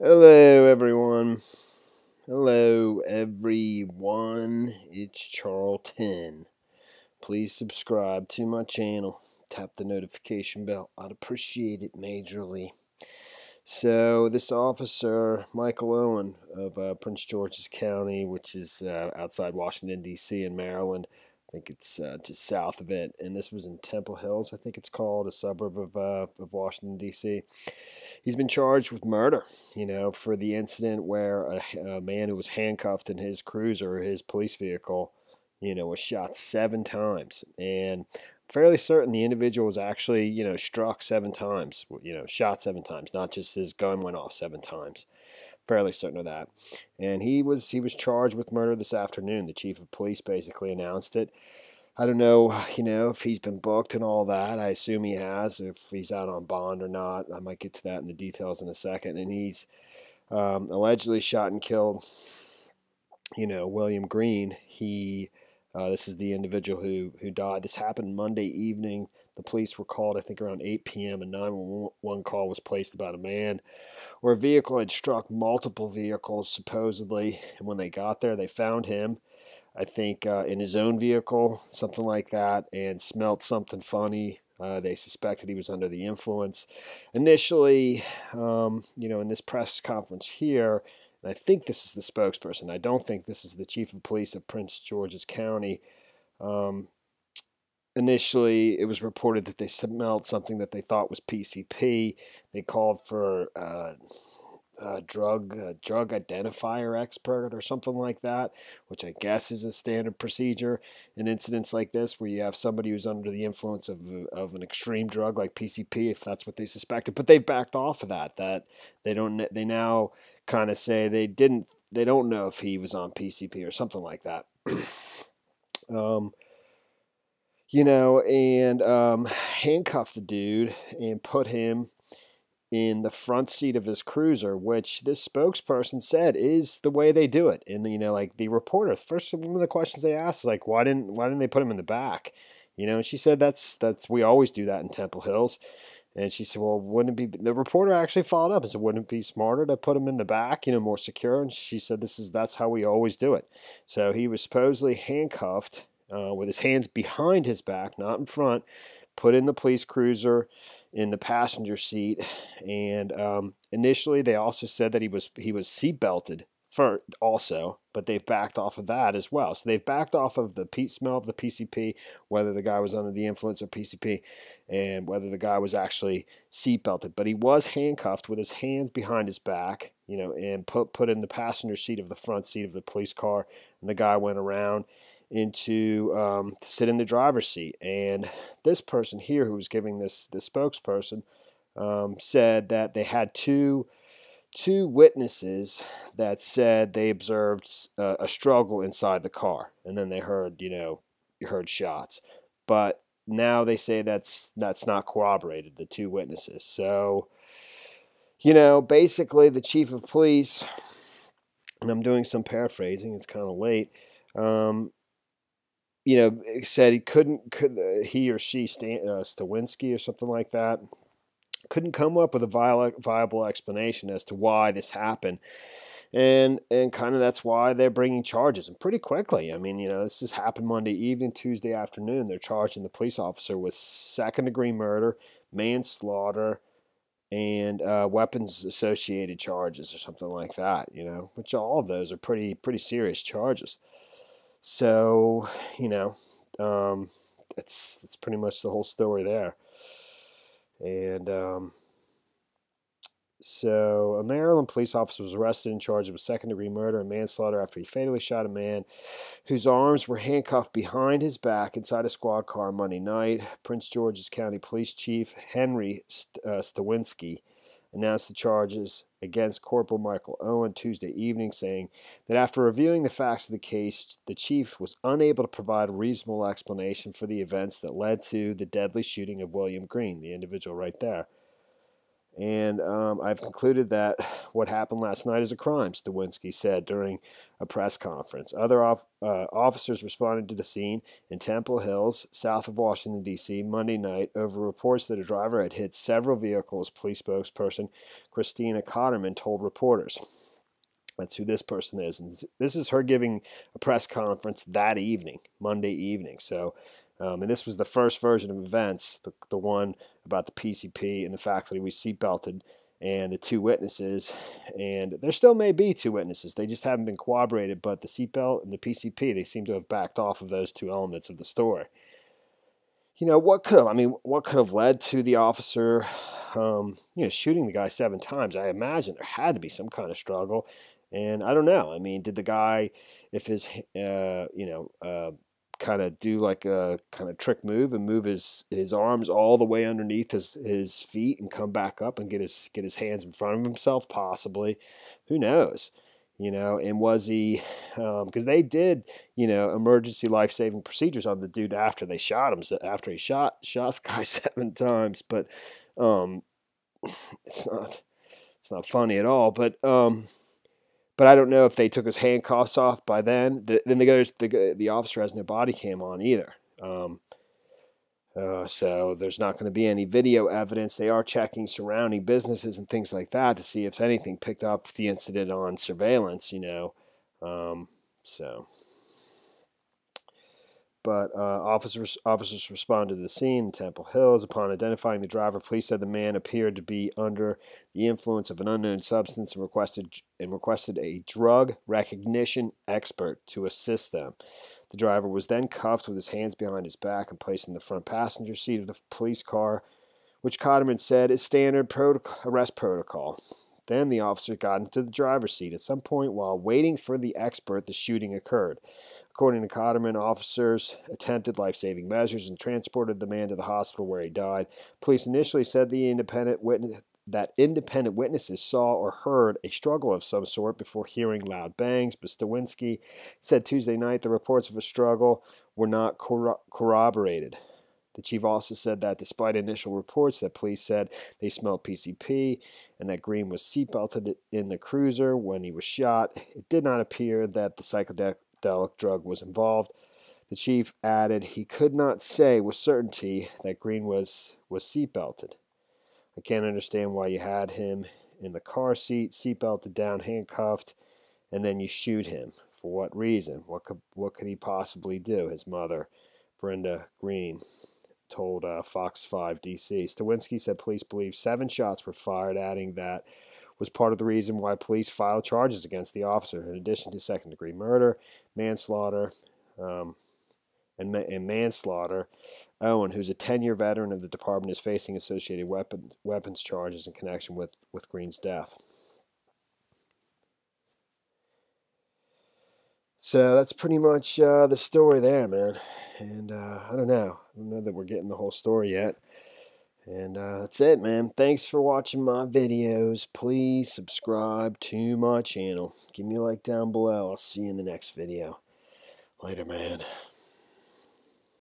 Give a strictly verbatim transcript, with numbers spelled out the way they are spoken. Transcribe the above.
Hello, everyone. Hello, everyone. It's Charlton. Please subscribe to my channel. Tap the notification bell. I'd appreciate it majorly. So, this officer, Michael Owen of uh, Prince George's County, which is uh, outside Washington, D C in Maryland. I think it's uh, just south of it. And this was in Temple Hills, I think it's called, a suburb of, uh, of Washington, D C He's been charged with murder, you know, for the incident where a, a man who was handcuffed in his cruiser, his police vehicle, you know, was shot seven times. And fairly certain the individual was actually, you know, struck seven times, you know, shot seven times, not just his gun went off seven times. Fairly certain of that. And he was he was charged with murder this afternoon. The chief of police basically announced it. I don't know, you know, if he's been booked and all that. I assume he has, if he's out on bond or not. I might get to that in the details in a second. And he's um, allegedly shot and killed, you know, William Green. He... Uh, this is the individual who, who died. This happened Monday evening. The police were called, I think, around eight P M A nine one one call was placed about a man where a vehicle had struck multiple vehicles, supposedly. And when they got there, they found him, I think, uh, in his own vehicle, something like that, and smelled something funny. Uh, they suspected he was under the influence. Initially, um, you know, in this press conference here, I think this is the spokesperson. I don't think this is the chief of police of Prince George's County. Um, initially, it was reported that they smelled something that they thought was P C P. They called for uh, a drug a drug identifier expert or something like that, which I guess is a standard procedure in incidents like this where you have somebody who's under the influence of, of an extreme drug like P C P, if that's what they suspected. But they backed off of that. That they don't. They now kind of say they didn't, they don't know if he was on P C P or something like that. um, you know, and um, handcuffed the dude and put him in the front seat of his cruiser, which this spokesperson said is the way they do it. And, you know, like the reporter, first one of the questions they asked is like, why didn't, why didn't they put him in the back? You know, and she said, that's, that's, we always do that in Temple Hills. And she said, well, wouldn't it be, the reporter actually followed up and said, wouldn't it be smarter to put him in the back, you know, more secure? And she said, this is, that's how we always do it. So he was supposedly handcuffed uh, with his hands behind his back, not in front, put in the police cruiser in the passenger seat. And um, initially they also said that he was, he was seat belted for also, but they've backed off of that as well. So they've backed off of the peat smell of the P C P, whether the guy was under the influence of P C P, and whether the guy was actually seatbelted. But he was handcuffed with his hands behind his back, you know, and put put in the passenger seat of the front seat of the police car. And the guy went around into um, to sit in the driver's seat. And this person here, who was giving this the spokesperson, um, said that they had two. Two witnesses that said they observed uh, a struggle inside the car, and then they heard, you know, you heard shots. But now they say that's that's not corroborated. The two witnesses. So, you know, basically the chief of police, and I'm doing some paraphrasing. It's kind of late. Um, you know, said he couldn't. Could uh, he or she Stan, uh, Stawinski or something like that. Couldn't come up with a viable explanation as to why this happened, and and kind of that's why they're bringing charges, and pretty quickly. I mean, you know, this just happened Monday evening, Tuesday afternoon. They're charging the police officer with second-degree murder, manslaughter, and uh, weapons-associated charges or something like that. You know, which all of those are pretty pretty serious charges. So, you know, um, that's that's pretty much the whole story there. And um, so a Maryland police officer was arrested and charged with second-degree murder and manslaughter after he fatally shot a man whose arms were handcuffed behind his back inside a squad car Monday night. Prince George's County Police Chief Henry Stawinski announced the charges against Corporal Michael Owen Tuesday evening, saying that after reviewing the facts of the case, the chief was unable to provide a reasonable explanation for the events that led to the deadly shooting of William Green, the individual right there. And um, I've concluded that what happened last night is a crime, Stawinski said during a press conference. Other off, uh, officers responded to the scene in Temple Hills, south of Washington, D C, Monday night over reports that a driver had hit several vehicles, police spokesperson Christina Cotterman told reporters. That's who this person is. And this is her giving a press conference that evening, Monday evening. So... Um, and this was the first version of events, the, the one about the P C P and the fact that he was seatbelted and the two witnesses. And there still may be two witnesses. They just haven't been corroborated. But the seatbelt and the P C P, they seem to have backed off of those two elements of the story. You know, what could have, I mean, what could have led to the officer, um, you know, shooting the guy seven times? I imagine there had to be some kind of struggle. And I don't know. I mean, did the guy, if his, uh, you know, uh, kind of do like a kind of trick move and move his his arms all the way underneath his his feet and come back up and get his get his hands in front of himself, possibly? Who knows, you know? And was he, um because they did, you know, emergency life-saving procedures on the dude after they shot him, after he shot shot the guy seven times. But um it's not it's not funny at all. But um But I don't know if they took his handcuffs off by then. The, then the, the the officer has no body cam on either. Um, uh, so there's not going to be any video evidence. They are checking surrounding businesses and things like that to see if anything picked up the incident on surveillance, you know. Um, so, but uh, officers officers responded to the scene in Temple Hills. Upon identifying the driver, police said the man appeared to be under the influence of an unknown substance and requested and requested a drug recognition expert to assist them. The driver was then cuffed with his hands behind his back and placed in the front passenger seat of the police car, which Cotterman said is standard protocol, arrest protocol. Then the officer got into the driver's seat. At some point, while waiting for the expert, the shooting occurred. According to Cotterman, officers attempted life-saving measures and transported the man to the hospital where he died. Police initially said the independent witness, that independent witnesses saw or heard a struggle of some sort before hearing loud bangs, but Stawinski said Tuesday night the reports of a struggle were not corro- corroborated. The chief also said that despite initial reports that police said they smelled P C P and that Green was seatbelted in the cruiser when he was shot, it did not appear that the psychedelic drug was involved. The chief added he could not say with certainty that Green was, was seatbelted. I can't understand why you had him in the car seat, seatbelted down, handcuffed, and then you shoot him. For what reason? What could, what could he possibly do? His mother, Brenda Green, told uh, Fox five D C. Stawinski said police believe seven shots were fired, adding that was part of the reason why police filed charges against the officer, in addition to second-degree murder, manslaughter, um, and, ma and manslaughter. Owen, who's a ten-year veteran of the department, is facing associated weapon weapons charges in connection with, with Green's death. So that's pretty much uh, the story there, man. And uh, I don't know. I don't know that we're getting the whole story yet. And uh, that's it, man. Thanks for watching my videos. Please subscribe to my channel. Give me a like down below. I'll see you in the next video. Later, man.